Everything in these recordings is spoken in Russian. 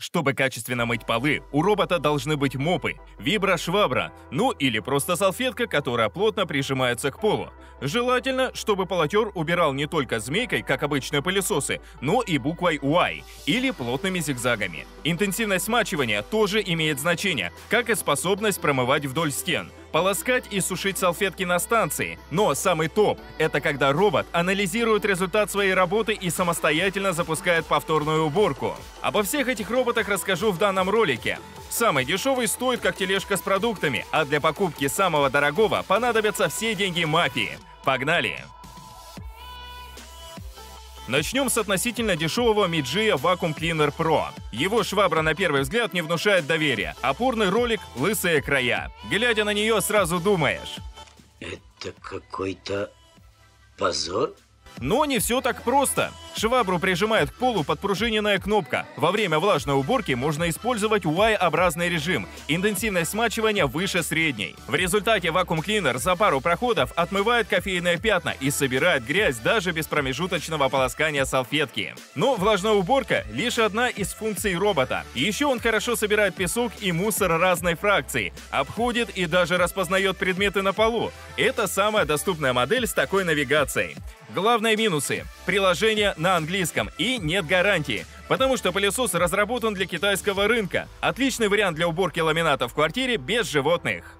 Чтобы качественно мыть полы, у робота должны быть мопы, виброшвабра, ну или просто салфетка, которая плотно прижимается к полу. Желательно, чтобы полотер убирал не только змейкой, как обычные пылесосы, но и буквой Y или плотными зигзагами. Интенсивность смачивания тоже имеет значение, как и способность промывать вдоль стен. Полоскать и сушить салфетки на станции. Но самый топ – это когда робот анализирует результат своей работы и самостоятельно запускает повторную уборку. Обо всех этих роботах расскажу в данном ролике. Самый дешевый стоит как тележка с продуктами, а для покупки самого дорогого понадобятся все деньги мафии. Погнали! Начнем с относительно дешевого Mijia Vacuum Cleaner Pro. Его швабра на первый взгляд не внушает доверия. Опорный ролик – лысые края. Глядя на нее, сразу думаешь. Это какой-то позор? Но не все так просто. Швабру прижимает к полу подпружиненная кнопка. Во время влажной уборки можно использовать Y-образный режим. Интенсивность смачивания выше средней. В результате вакуум-клинер за пару проходов отмывает кофейные пятна и собирает грязь даже без промежуточного полоскания салфетки. Но влажная уборка – лишь одна из функций робота. Еще он хорошо собирает песок и мусор разной фракции, обходит и даже распознает предметы на полу. Это самая доступная модель с такой навигацией. Главные минусы. Приложение на английском и нет гарантии, потому что пылесос разработан для китайского рынка. Отличный вариант для уборки ламината в квартире без животных.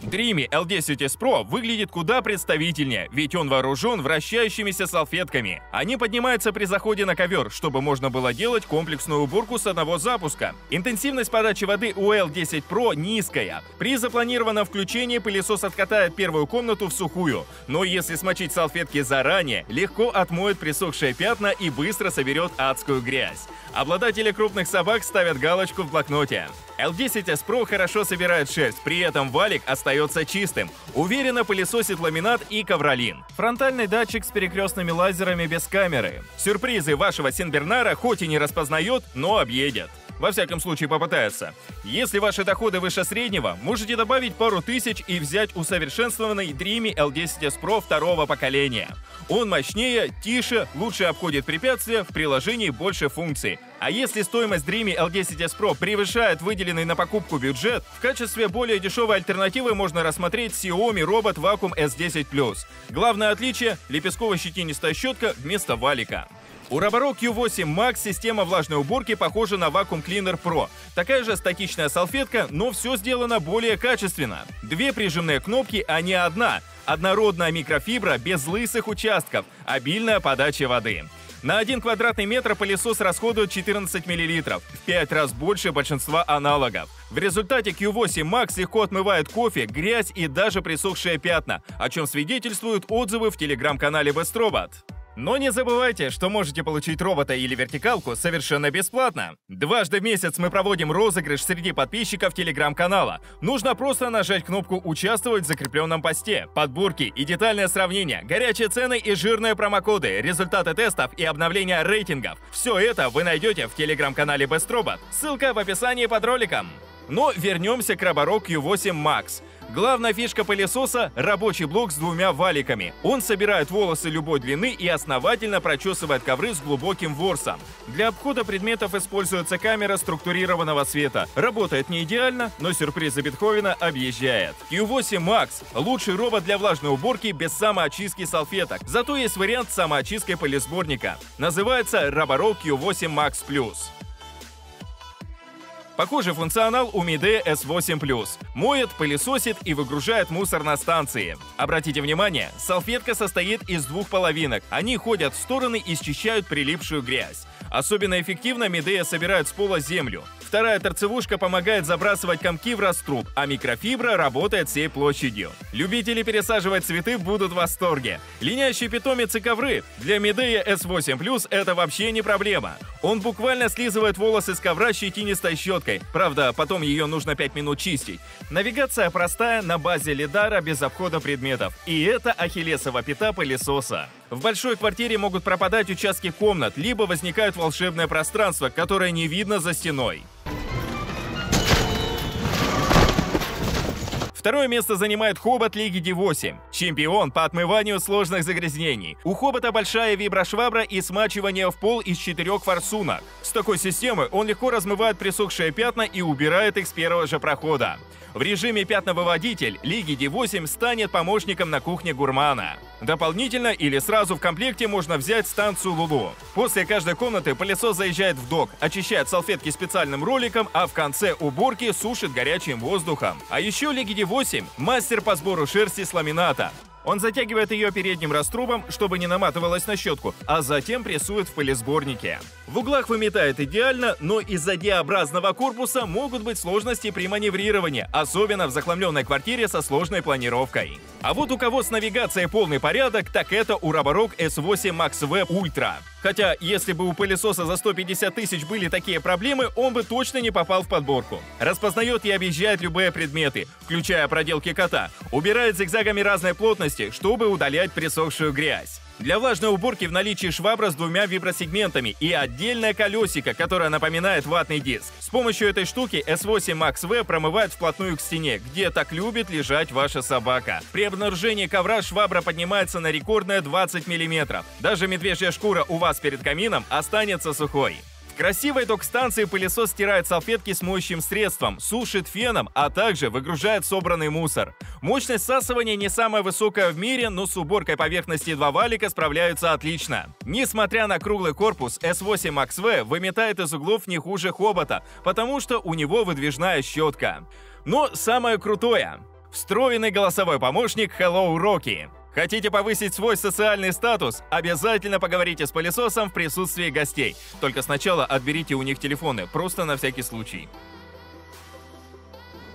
Dreame L10s Pro выглядит куда представительнее, ведь он вооружен вращающимися салфетками. Они поднимаются при заходе на ковер, чтобы можно было делать комплексную уборку с одного запуска. Интенсивность подачи воды у L10 Pro низкая. При запланированном включении пылесос откатает первую комнату в сухую, но если смочить салфетки заранее, легко отмоет присохшие пятна и быстро соберет адскую грязь. Обладатели крупных собак ставят галочку в блокноте. L10s Pro хорошо собирает шерсть, при этом валик остается чистым. Уверенно пылесосит ламинат и ковролин. Фронтальный датчик с перекрестными лазерами без камеры. Сюрпризы вашего Сенбернара хоть и не распознает, но объедет. Во всяком случае попытается. Если ваши доходы выше среднего, можете добавить пару тысяч и взять усовершенствованный Dreame L10s Pro второго поколения. Он мощнее, тише, лучше обходит препятствия, в приложении больше функций. А если стоимость Dreame L10s Pro превышает выделенный на покупку бюджет, в качестве более дешевой альтернативы можно рассмотреть Xiaomi Robot Vacuum S10+. Главное отличие – лепестково-щетинистая щетка вместо валика. У Roborock Q8 Max система влажной уборки похожа на Vacuum Cleaner Pro. Такая же статичная салфетка, но все сделано более качественно. Две прижимные кнопки, а не одна. Однородная микрофибра без лысых участков. Обильная подача воды. На 1 квадратный метр пылесос расходует 14 мл, в 5 раз больше большинства аналогов. В результате Q8 Max легко отмывает кофе, грязь и даже присохшие пятна, о чем свидетельствуют отзывы в телеграм-канале Bestrobot. Но не забывайте, что можете получить робота или вертикалку совершенно бесплатно. Дважды в месяц мы проводим розыгрыш среди подписчиков телеграм-канала. Нужно просто нажать кнопку «Участвовать» в закрепленном посте. Подборки и детальное сравнение, горячие цены и жирные промокоды, результаты тестов и обновления рейтингов. Все это вы найдете в телеграм-канале Bestробot. Ссылка в описании под роликом. Но вернемся к Roborock Q8 Max. Главная фишка пылесоса – рабочий блок с двумя валиками. Он собирает волосы любой длины и основательно прочесывает ковры с глубоким ворсом. Для обхода предметов используется камера структурированного света. Работает не идеально, но сюрпризы Бетховена объезжает. Q8 Max – лучший робот для влажной уборки без самоочистки салфеток. Зато есть вариант с самоочисткой пылесборника. Называется Roborock Q8 Max Plus. Похожий функционал у Midea S8+. Моет, пылесосит и выгружает мусор на станции. Обратите внимание, салфетка состоит из двух половинок. Они ходят в стороны и счищают прилипшую грязь. Особенно эффективно Midea собирает с пола землю. Вторая торцевушка помогает забрасывать комки в раструб, а микрофибра работает всей площадью. Любители пересаживать цветы будут в восторге. Линяющие питомец и ковры. Для Midea S8+, это вообще не проблема. Он буквально слизывает волосы с ковра щетинистой щеткой. Правда, потом ее нужно 5 минут чистить. Навигация простая, на базе лидара, без обхода предметов. И это ахиллесова пята пылесоса. В большой квартире могут пропадать участки комнат, либо возникают волшебное пространство, которое не видно за стеной. Второе место занимает Hobot Legee D8. Чемпион по отмыванию сложных загрязнений. У Hobot большая виброшвабра и смачивание в пол из 4 форсунок. С такой системы он легко размывает присохшие пятна и убирает их с первого же прохода. В режиме пятновыводитель Legee D8 станет помощником на кухне гурмана. Дополнительно или сразу в комплекте можно взять станцию LuLu. После каждой комнаты пылесос заезжает в док, очищает салфетки специальным роликом, а в конце уборки сушит горячим воздухом. А еще Legee D8 – мастер по сбору шерсти с ламината. Он затягивает ее передним раструбом, чтобы не наматывалась на щетку, а затем прессует в пылесборнике. В углах выметает идеально, но из-за D-образного корпуса могут быть сложности при маневрировании, особенно в захламленной квартире со сложной планировкой. А вот у кого с навигацией полный порядок, так это у Roborock S8 Max V Ultra. Хотя, если бы у пылесоса за 150 тысяч были такие проблемы, он бы точно не попал в подборку. Распознает и объезжает любые предметы, включая проделки кота. Убирает зигзагами разной плотности, чтобы удалять присохшую грязь. Для влажной уборки в наличии швабра с 2 вибросегментами и отдельное колесико, которое напоминает ватный диск. С помощью этой штуки S8 Max V промывает вплотную к стене, где так любит лежать ваша собака. При обнаружении ковра швабра поднимается на рекордные 20 мм. Даже медвежья шкура у вас перед камином останется сухой. В красивой док-станции пылесос стирает салфетки с моющим средством, сушит феном, а также выгружает собранный мусор. Мощность всасывания не самая высокая в мире, но с уборкой поверхности 2 валика справляются отлично. Несмотря на круглый корпус, S8 Max V выметает из углов не хуже Хобота, потому что у него выдвижная щетка. Но самое крутое – встроенный голосовой помощник Hello Rocky. Хотите повысить свой социальный статус? Обязательно поговорите с пылесосом в присутствии гостей. Только сначала отберите у них телефоны, просто на всякий случай.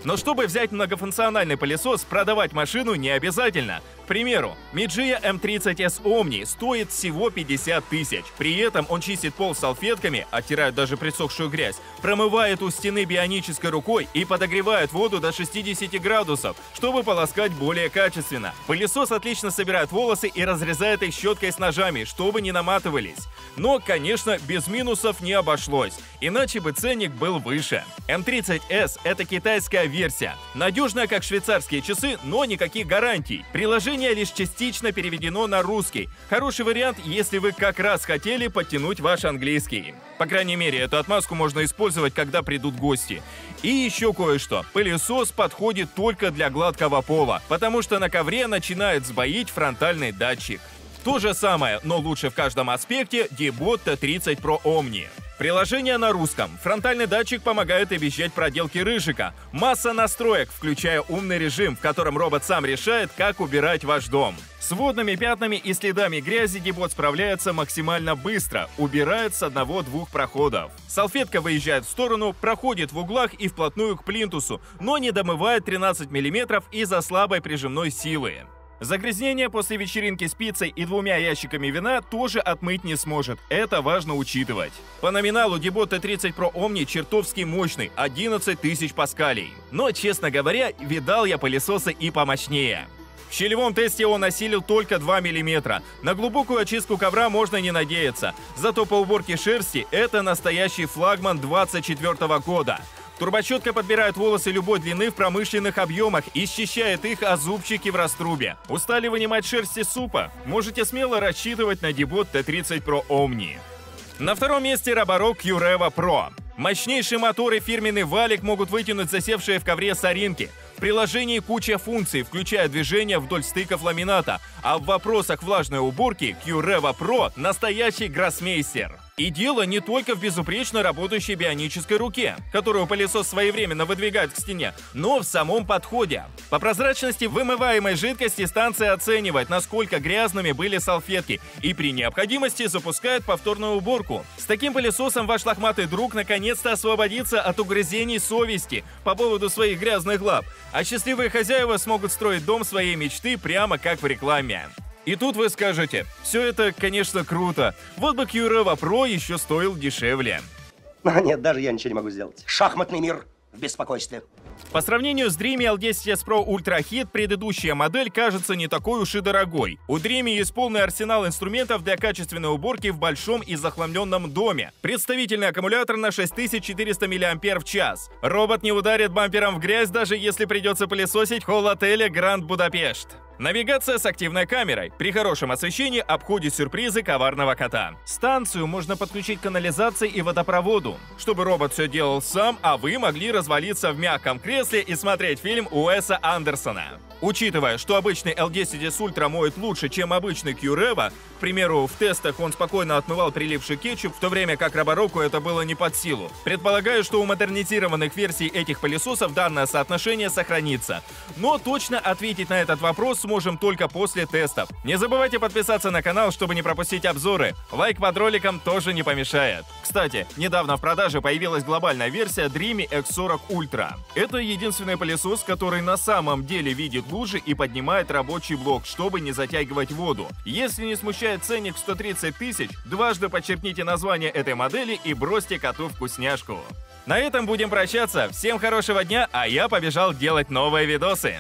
Но чтобы взять многофункциональный пылесос, продавать машину не обязательно. К примеру, Mijia M30S Omni стоит всего 50 тысяч. При этом он чистит пол салфетками, оттирает даже присохшую грязь, промывает у стены бионической рукой и подогревает воду до 60 градусов, чтобы полоскать более качественно. Пылесос отлично собирает волосы и разрезает их щеткой с ножами, чтобы не наматывались. Но, конечно, без минусов не обошлось, иначе бы ценник был выше. M30S – это китайская версия. Надежная, как швейцарские часы, но никаких гарантий. Приложение лишь частично переведено на русский. Хороший вариант, если вы как раз хотели подтянуть ваш английский. По крайней мере, эту отмазку можно использовать, когда придут гости. И еще кое-что. Пылесос подходит только для гладкого пола, потому что на ковре начинает сбоить фронтальный датчик. То же самое, но лучше в каждом аспекте, Deebot T30 Pro Omni. Приложение на русском. Фронтальный датчик помогает объезжать проделки рыжика. Масса настроек, включая умный режим, в котором робот сам решает, как убирать ваш дом. С водными пятнами и следами грязи Deebot справляется максимально быстро, убирает с 1-2 проходов. Салфетка выезжает в сторону, проходит в углах и вплотную к плинтусу, но не домывает 13 мм из-за слабой прижимной силы. Загрязнение после вечеринки с пиццей и 2 ящиками вина тоже отмыть не сможет. Это важно учитывать. По номиналу Deebot T30 Pro Omni чертовски мощный, 11 тысяч паскалей. Но, честно говоря, видал я пылесосы и помощнее. В щелевом тесте он осилил только 2 мм. На глубокую очистку ковра можно не надеяться. Зато по уборке шерсти это настоящий флагман 2024 года. Турбочетка подбирает волосы любой длины в промышленных объемах и счищает их о зубчики в раструбе. Устали вынимать шерсть из супа? Можете смело рассчитывать на Deebot T30 Pro Omni. На втором месте Roborock Q-Revo Pro. Мощнейшие моторы фирменный валик могут вытянуть засевшие в ковре соринки. В приложении куча функций, включая движение вдоль стыков ламината. А в вопросах влажной уборки Q-Revo Pro – настоящий гроссмейстер. И дело не только в безупречно работающей бионической руке, которую пылесос своевременно выдвигает к стене, но в самом подходе. По прозрачности вымываемой жидкости станция оценивает, насколько грязными были салфетки, и при необходимости запускает повторную уборку. С таким пылесосом ваш лохматый друг наконец-то освободится от угрызений совести по поводу своих грязных лап, а счастливые хозяева смогут строить дом своей мечты прямо как в рекламе. И тут вы скажете, все это, конечно, круто, вот бы Q-Revo Pro еще стоил дешевле. А нет, даже я ничего не могу сделать. Шахматный мир в беспокойстве. По сравнению с Dreame L10s Pro Ultra Hit, предыдущая модель кажется не такой уж и дорогой. У Dreame есть полный арсенал инструментов для качественной уборки в большом и захламленном доме. Представительный аккумулятор на 6400 мАч. Робот не ударит бампером в грязь, даже если придется пылесосить холл отеля Grand Budapest. Навигация с активной камерой. При хорошем освещении обходит сюрпризы коварного кота. Станцию можно подключить к канализации и водопроводу, чтобы робот все делал сам, а вы могли развалиться в мягком кресле и смотреть фильм Уэса Андерсона. Учитывая, что обычный L10s Ultra моет лучше, чем обычный Q-Revo, к примеру, в тестах он спокойно отмывал приливший кетчуп, в то время как Робороку это было не под силу. Предполагаю, что у модернизированных версий этих пылесосов данное соотношение сохранится. Но точно ответить на этот вопрос сможем только после тестов. Не забывайте подписаться на канал, чтобы не пропустить обзоры. Лайк под роликом тоже не помешает. Кстати, недавно в продаже появилась глобальная версия Dreame X40 Ultra. Это единственный пылесос, который на самом деле видит лужи и поднимает рабочий блок, чтобы не затягивать воду. Если не смущает ценник в 130 000, дважды подчеркните название этой модели и бросьте коту вкусняшку. На этом будем прощаться. Всем хорошего дня, а я побежал делать новые видосы.